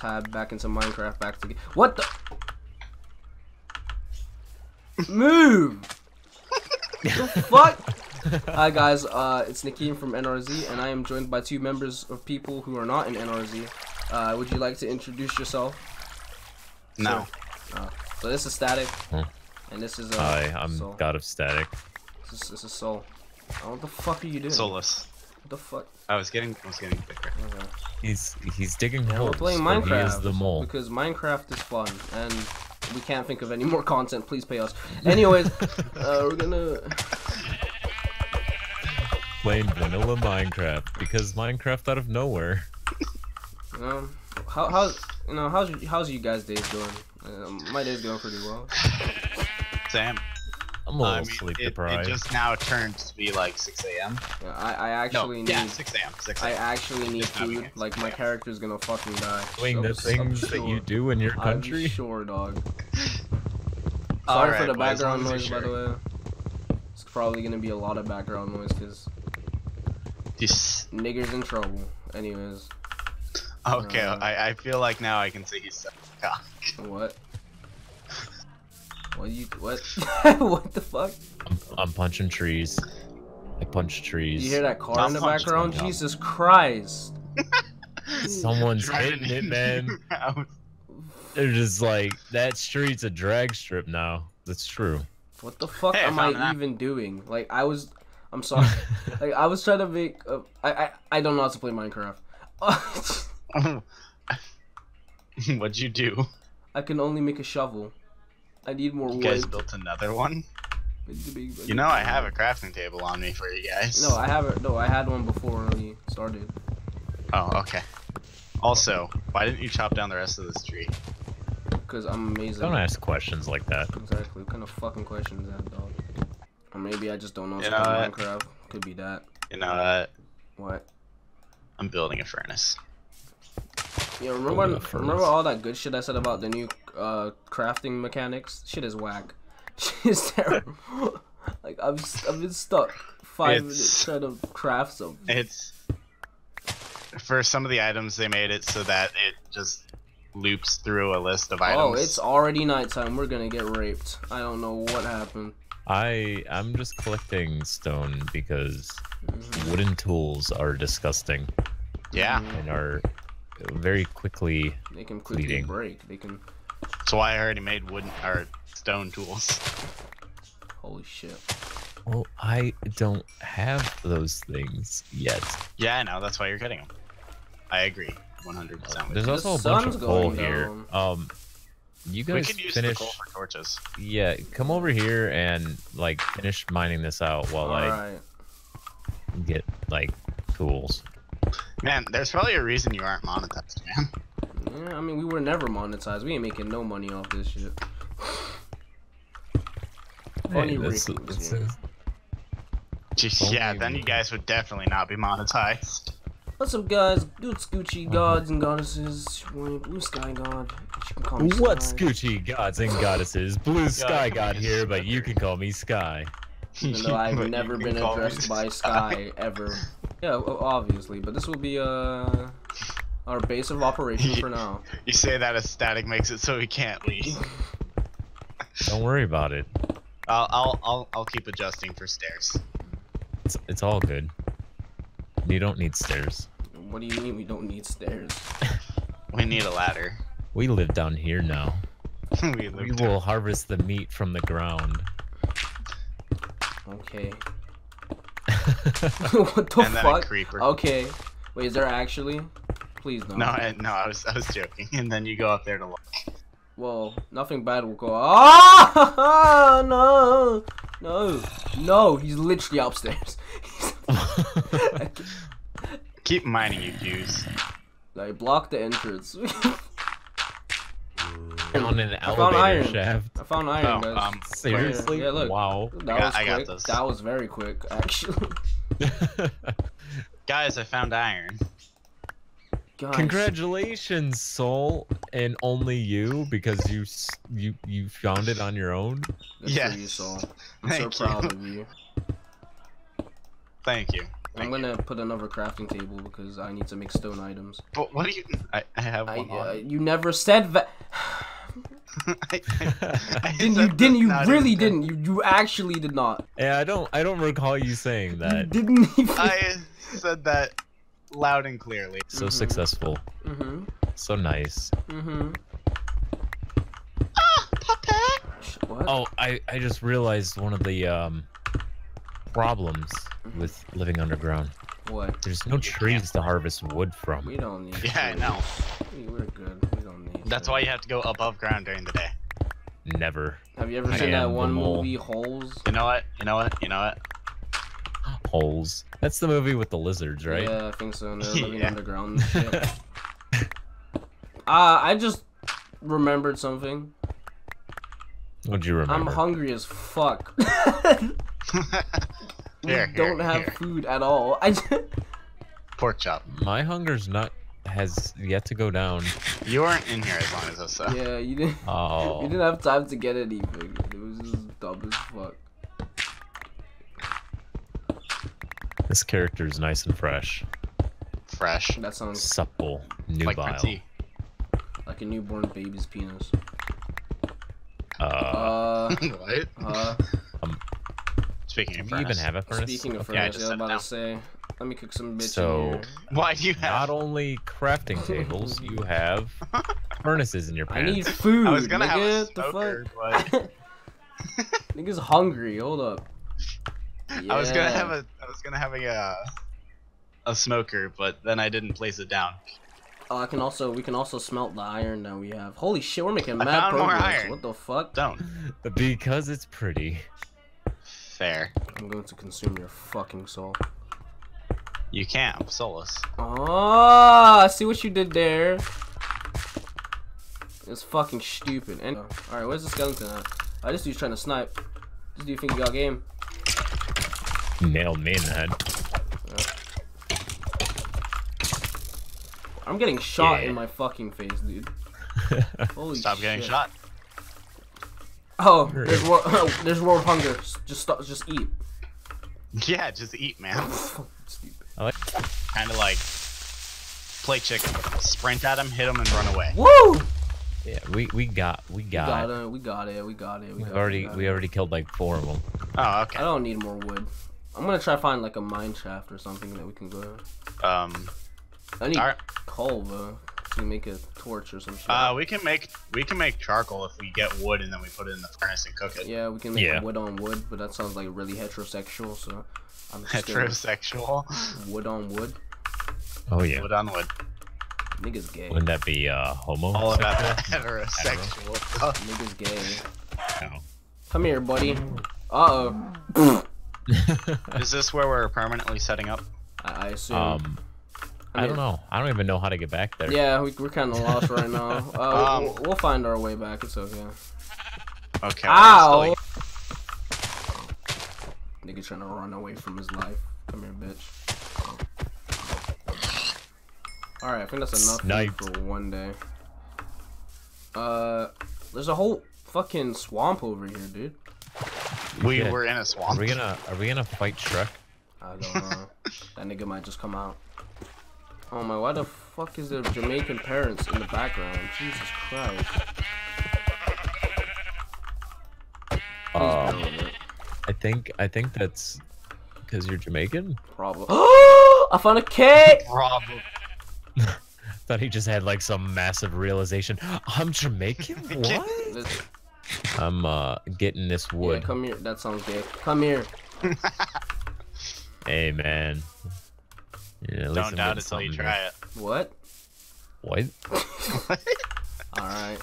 tab back into Minecraft, back to... What the... Move! The fuck? Hi guys, it's Nakeem from NRZ, and I am joined by two members of people who are not in NRZ. Would you like to introduce yourself? No. So this is Static, and this is Hi, I'm Soul. God of Static. This is Soul. Oh, what the fuck are you doing? Soulless. What the fuck? I was getting thicker. Okay. He's digging holes. We're playing Minecraft. He is the mole. Because Minecraft is fun, and we can't think of any more content. Please pay us. Anyways, we're gonna play vanilla Minecraft because Minecraft out of nowhere. How's you guys days doing? My day's going pretty well. Sam, I'm a little sleep deprived. It just now turned to be like 6 a.m. Yeah, I actually need 6 a.m. 6 a.m. I actually need food. Like my character's gonna fucking die. Doing the things that you do in your country. I'm sure, dog. Sorry for the background noise, by the way. It's probably gonna be a lot of background noise because this nigger's in trouble. Anyways. Okay, I feel like now I can say he's cock. What? What? What the fuck? I'm punching trees. I punch trees. You hear that car in the background? Jesus Christ! Someone's hitting it, man. They're just like, that street's a drag strip now. That's true. What the fuck am I even doing? Like I'm sorry. Like I was trying to make. I don't know how to play Minecraft. What'd you do? I can only make a shovel. I need more wood. You guys built another one? You know I have a crafting table on me for you guys. No, I haven't. No, I had one before we started. Oh, okay. Also, why didn't you chop down the rest of this tree? Because I'm amazing. Don't ask questions like that. Exactly. What kind of fucking question is that, dog? Or maybe I just don't know something about Minecraft. Could be that. You know that. What? I'm building a furnace. Yeah, remember all that good shit I said about the new crafting mechanics? Shit is whack. Shit is terrible. Like I've been stuck 5 minutes trying to craft something. It's for some of the items they made it so that it just loops through a list of items. Oh, it's already nighttime. We're gonna get raped. I don't know what happened. I'm just collecting stone because wooden tools are disgusting. Yeah, and are very quickly bleeding. Break. They can. That's why I already made stone tools. Holy shit. Well, I don't have those things yet. Yeah, I know. That's why you're getting them. I agree, 100%. There's also a bunch of coal here. You guys finish the coal for torches. Yeah, come over here and like finish mining this out while I get like tools. Man, there's probably a reason you aren't monetized, man. Yeah, I mean, we were never monetized. We ain't making no money off this shit. Money yeah, then you guys would definitely not be monetized. What's up, guys? Good Scoochie gods and goddesses. Blue Sky God. You can call me Sky. What's Scoochie gods and goddesses? Blue Sky God here, but you can call me Sky. Even though I've never been addressed by Sky ever. Yeah, obviously, but this will be our base of operation for now. You say that as Static makes it so he can't leave. Don't worry about it. I'll keep adjusting for stairs. It's all good. You don't need stairs. What do you mean we don't need stairs? We need a ladder. We live down here now. We will harvest the meat from the ground. Okay. What the fuck? A creeper. Okay. Wait, is there actually? Please don't. No, I was joking. And then you go up there to look. Well, nothing bad will go. Oh no, no, no! He's literally upstairs. Keep mining, you dudes. Like block the entrance. On an elevator shaft. I found iron, guys. Seriously? Right, yeah, look. Wow. I got this. That was very quick, actually. Guys, I found iron. Gosh. Congratulations, Soul, and only you, because you found it on your own. Good for you, Soul. I'm so proud of you. Thank you. I'm gonna put another crafting table because I need to make stone items. But what do you? I have one. You never said that. You really didn't. You actually did not. Yeah, I don't recall you saying that. You didn't even. I said that loud and clearly. So successful. Mm-hmm. So nice. Mm-hmm. Ah, Papa! What? Oh, I just realized one of the problems with living underground. What? There's no trees to harvest wood from. We don't need. Yeah, trees. I know. We're good. We don't need. That's why you have to go above ground during the day. Never. Have you ever seen that one movie, Holes? You know what? You know what? You know what? Holes. That's the movie with the lizards, right? Yeah, I think so. And they're living underground. Shit. I just remembered something. What'd you remember? I'm hungry as fuck. we don't have food at all. Pork chop. My hunger's not has yet to go down. You weren't in here as long as us. So. Yeah, you didn't. Oh. You didn't have time to get anything. It was just dumb as fuck. This character's nice and fresh. Fresh. That sounds supple, nubile. Like a newborn baby's penis. What? Speaking of furnace. Do you even have a furnace? Speaking of furnace, I was about to say, let me cook some bitch in here. Why do you have? Not only crafting tables, you have furnaces in your pants. I need food, I was gonna have a smoker, but... Nigga's hungry, hold up. Yeah. I was gonna have a smoker, but then I didn't place it down. We can also smelt the iron that we have. Holy shit, we're making mad progress. What the fuck? Don't. Because it's pretty. Fair. I'm going to consume your fucking soul. You can't. I'm soulless. Oh, I see what you did there. It's fucking stupid. And alright, where's the skeleton at? I just dude's trying to snipe. This dude think he got game. Nailed me in the head. I'm getting shot in my fucking face, dude. Holy shit. Stop getting shot. Oh, there's world hunger. Just stop. Just eat. Yeah, just eat, man. Stupid. Kind of like play chicken. Sprint at him, hit him, and run away. Woo! Yeah, we already killed like 4 of them. Oh, okay. I don't need more wood. I'm gonna try to find like a mine shaft or something that we can go. I need coal though. We make a torch or some shit. We can make charcoal if we get wood and then we put it in the furnace and cook it. Yeah, we can make wood on wood, but that sounds like really heterosexual. So I'm just heterosexual. Wood on wood. Oh yeah. Wood on wood. Niggas gay. Wouldn't that be homo? All about heterosexual. Niggas gay. No. Come here, buddy. Uh oh. Is this where we're permanently setting up? I assume. I don't know. I don't even know how to get back there. Yeah, we're kind of lost right now. We'll find our way back. It's okay. Okay. Ow! Nigga trying to run away from his life. Come here, bitch. Alright, I think that's enough for one day. There's a whole fucking swamp over here, dude. We're in a swamp. Are we gonna fight Shrek? I don't know. That nigga might just come out. Oh my, why the fuck is there Jamaican parents in the background? Jesus Christ. I think that's because you're Jamaican? Probably. I found a cake! Probably. Thought he just had like some massive realization. I'm Jamaican? What? I'm getting this wood. Yeah, come here. That sounds gay. Come here. Hey, man. Yeah, don't doubt it till you try it. What? What? Alright.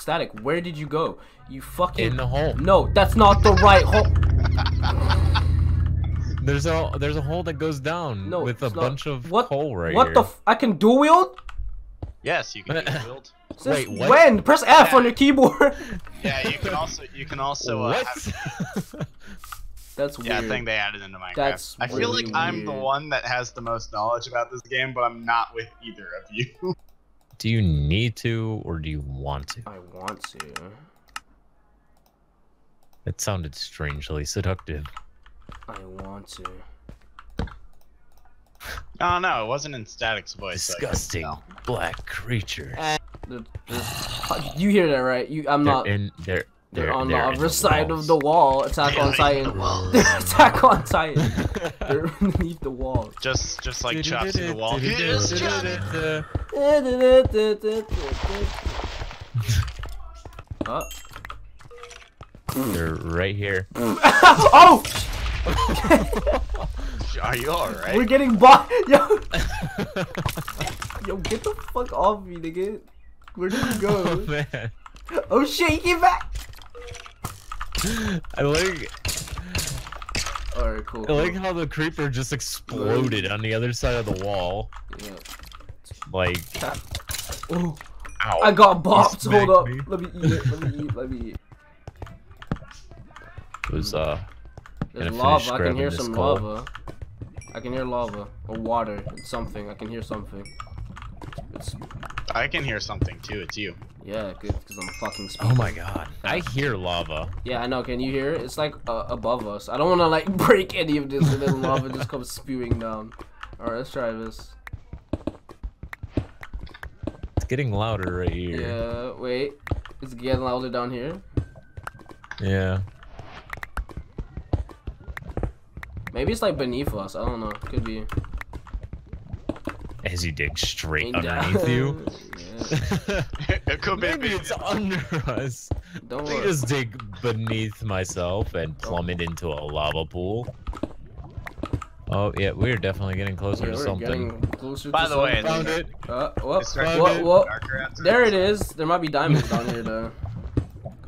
Static, where did you go? You fucking... In the hole. No, that's not the right hole. There's a hole that goes down with a bunch of coal right here. What the f... I can dual wield? Yes, you can dual wield. Wait, what? When? Press F on your keyboard. Yeah, you can also what? That's weird. Yeah, I think they added into Minecraft. That's I feel really like I'm weird. The one that has the most knowledge about this game, but I'm not with either of you. Do you need to, or do you want to? I want to. That sounded strangely seductive. I want to. Oh no, it wasn't in Static's voice. Disgusting black creatures. You hear that right? They're on the other side of the wall. Attack on Titan. Attack on Titan. They're underneath the wall. Just like chops in the wall. They're right here. Oh! Are you alright? We're getting bought. Yo! Yo, get the fuck off me, nigga. Where did you go? Oh, man. Oh shit, he came back! I like... Alright, cool. I like how the creeper just exploded on the other side of the wall. Yeah. Like... Oh. Ow. I got bopped, hold up. Me. Let me eat it, let me eat. It was, there's lava, I can hear some lava. I can hear lava. Or water. It's something, I can hear something. It's... I can hear something too, it's you. Yeah, good, because I'm fucking speaking. Oh my god. I hear lava. Yeah, I know, can you hear it? It's like above us. I don't want to like break any of this and then lava just comes spewing down. Alright, let's try this. It's getting louder right here. Yeah, wait. It's getting louder down here? Yeah. Maybe it's like beneath us, I don't know, could be. As you dig straight underneath you? It could be. Maybe it's under us. Don't worry. Just dig beneath myself and plummet into a lava pool. Oh yeah, we're definitely getting closer to something. Closer By to the something. Way, found it. There it is. There might be diamonds down here though.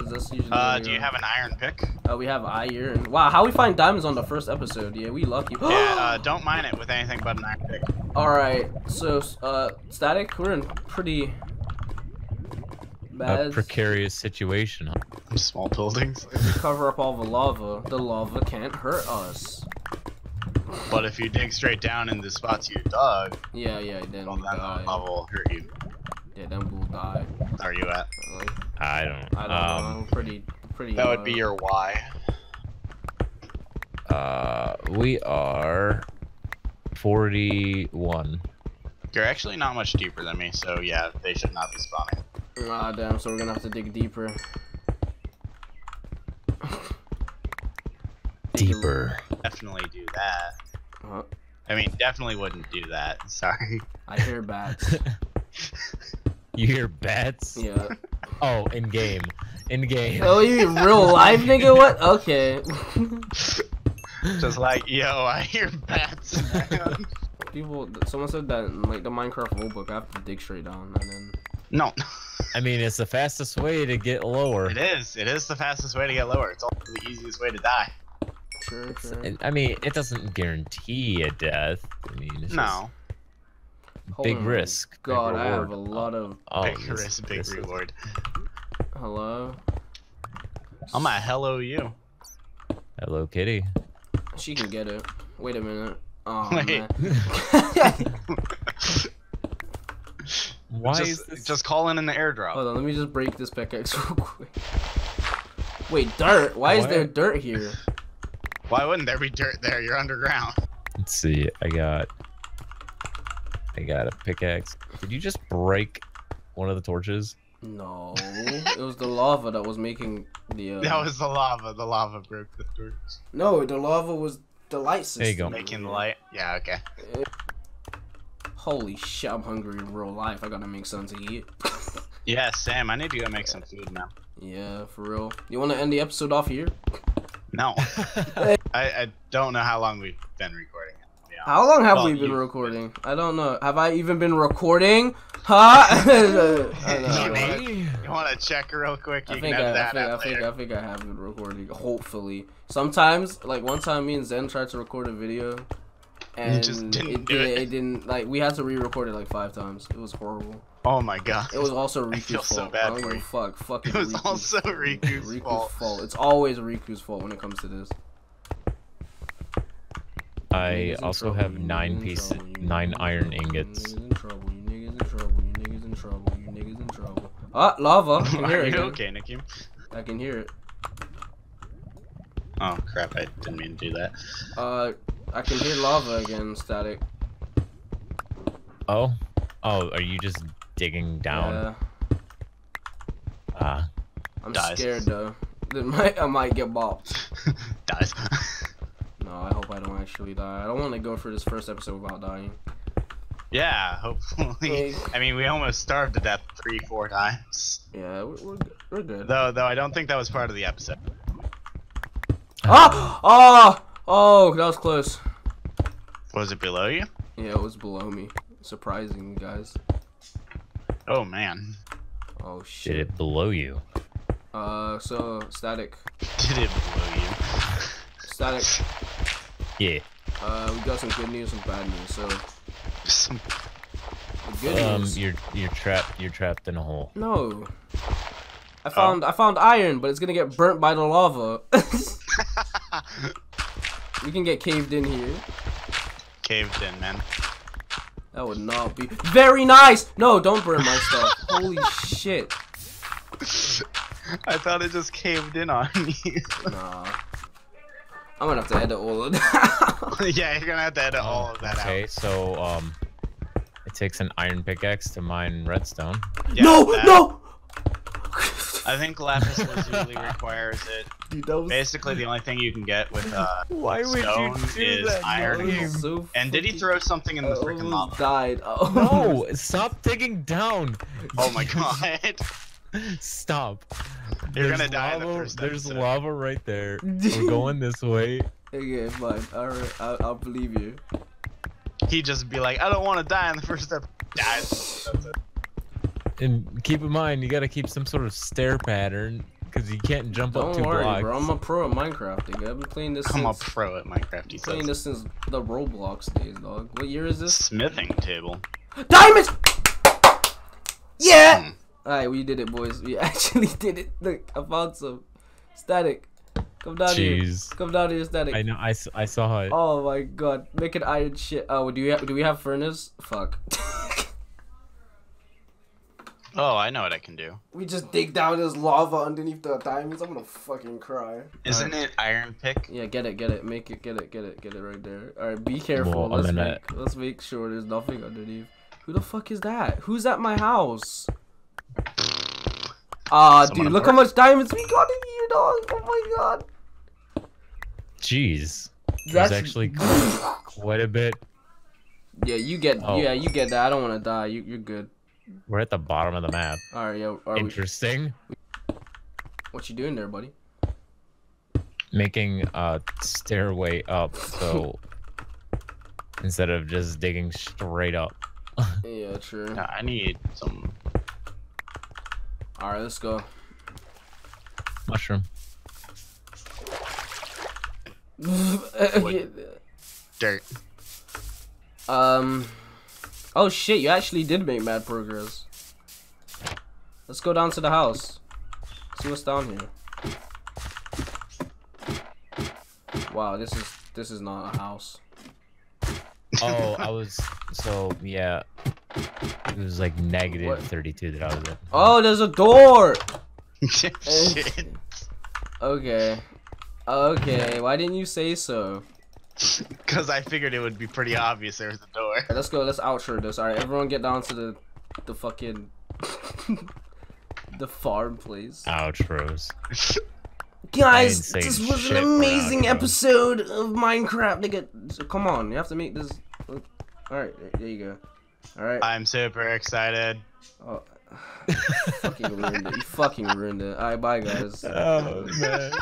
That's usually do you have an iron pick? We have iron. Wow, how we find diamonds on the first episode? Yeah, we lucky. Yeah, don't mine it with anything but an iron pick. Alright, so, Static, we're in pretty bad... A precarious situation, huh? Small buildings. If we cover up all the lava can't hurt us. But if you dig straight down in the spots you dug... Yeah, yeah, then on that lava will hurt you. Yeah, then we'll die. Are you at? I don't know. Pretty. That would be your Y. We are 41. You're actually not much deeper than me, so yeah, they should not be spawning. Ah, damn. So we're gonna have to dig deeper. Deeper. Definitely do that. Huh? I mean, definitely wouldn't do that. Sorry. I hear bats. You hear bats? Yeah. Oh, in game. In game. Oh, you real life, nigga? What? Okay. Just like, yo, I hear bats. People, someone said that in, like, the Minecraft rulebook, I have to dig straight down, and then... No. I mean, it's the fastest way to get lower. It is. It is the fastest way to get lower. It's also the easiest way to die. Sure, sure. I mean, it doesn't guarantee a death. I mean, it's just... Big risk. God, I have a lot of big risk, big reward. Hello. I'm at hello you. Hello kitty. She can get it. Wait a minute. Oh man. Why is this... Just call in the airdrop. Hold on, let me just break this pickaxe real quick. Wait, dirt. Why is there dirt here? Why wouldn't there be dirt there? You're underground. Let's see. I got a pickaxe. Did you just break one of the torches? No, it was the lava that was making the. That was the lava. The lava broke the torch. No, the lava was the light system. There you go. Making the light. Yeah. Okay. Holy shit! I'm hungry in real life. I gotta make something to eat. Yeah, Sam. I need to go make some food now. Yeah, for real. You want to end the episode off here? No. I don't know how long we've been recording. How long have we been recording? I don't know. Have I even been recording? Huh? You want to check real quick? I think I have been recording. Hopefully. Sometimes, like one time me and Zen tried to record a video. And it just didn't do it. It didn't, like, we had to re-record it like 5 times. It was horrible. Oh my god. It was also Riku's fault. I feel so bad for you. Fuck. It was also Riku's fault. It's always Riku's fault when it comes to this. I also have 9 iron ingots. You niggas in trouble. Ah, lava! I can hear it. Okay, Nakeem? I can hear it. Oh crap! I didn't mean to do that. I can hear lava again, Static. Oh? Oh, are you just digging down? Yeah. I'm scared though. I might get bopped. Dies. No, I hope I don't actually die. I don't want to go through this first episode without dying. Yeah, hopefully. I mean, we almost starved to death 3-4 times. Yeah, we're good. Though I don't think that was part of the episode. Ah! Oh! Oh, that was close. Was it below you? Yeah, it was below me. Surprising, guys. Oh man. Oh shit. Did it below you? So static. Did it below you? Static. Yeah. We got some good news and bad news. So. Some good news. You're trapped in a hole. No. I found iron, but it's gonna get burnt by the lava. We can get caved in here. Caved in, man. That would not be very nice. No, don't burn my stuff. Holy shit! I thought it just caved in on you. Nah. I'm gonna have to edit all of that. Yeah, you're gonna have to edit all of that out. Okay, so it takes an iron pickaxe to mine redstone. Yeah, no! I think lapis lazuli requires it. Dude, that was... Basically, the only thing you can get with Why stone would you do is that? Iron. So and did he throw something in the freaking lava? Died. Oh. No! Stop digging down! Oh my god! Stop! You're gonna die. There's lava right there. We're going this way. Okay, fine. Alright, I'll believe you. He'd just be like, I don't want to die in the first step. Dies. That's it. And keep in mind, you gotta keep some sort of stair pattern, because you can't jump up two blocks. Don't worry, bro. I'm a pro at Minecraft, dude. I've been playing this since... I'm a pro at Minecraft, he says. Playing this since the Roblox days, dog. What year is this? Smithing table. Diamonds! Yeah! Alright, we did it, boys. We actually did it. Look, I found some. Static. Come down here. Come down here, Static. I know, I saw it. Oh my god. Make an iron shit. Oh, do we have furnace? Fuck. Oh, I know what I can do. We just dig down this lava underneath the diamonds. I'm gonna fucking cry. Isn't it iron pick? Yeah, get it. Make it, get it right there. Alright, be careful. Whoa, let's make sure there's nothing underneath. Who the fuck is that? Who's at my house? Ah, dude, look how much diamonds we got in here, dog. Oh my god. Jeez. That's actually quite a bit. Yeah, you get that. I don't wanna die. You're good. We're at the bottom of the map. Alright, yo. Interesting. What you doing there, buddy? Making a stairway up, so instead of just digging straight up. Yeah, true. Nah, I need some. Alright, let's go. Mushroom. Dirt. Oh shit, you actually did make mad progress. Let's go down to the house. See what's down here. Wow, this is not a house. Oh, yeah. It was like -32 that I was at. Oh, there's a door! Shit. Okay. Okay, why didn't you say so? Because I figured it would be pretty obvious there was a door. Right, let's go. Let's outro this. All right, everyone, get down to the fucking the farm, please. Outros. Guys, this was an amazing episode of Minecraft. Nigga, come on, you have to make this. All right, there you go. All right. I'm super excited. Oh, you fucking ruined it. All right, bye, guys. Oh man.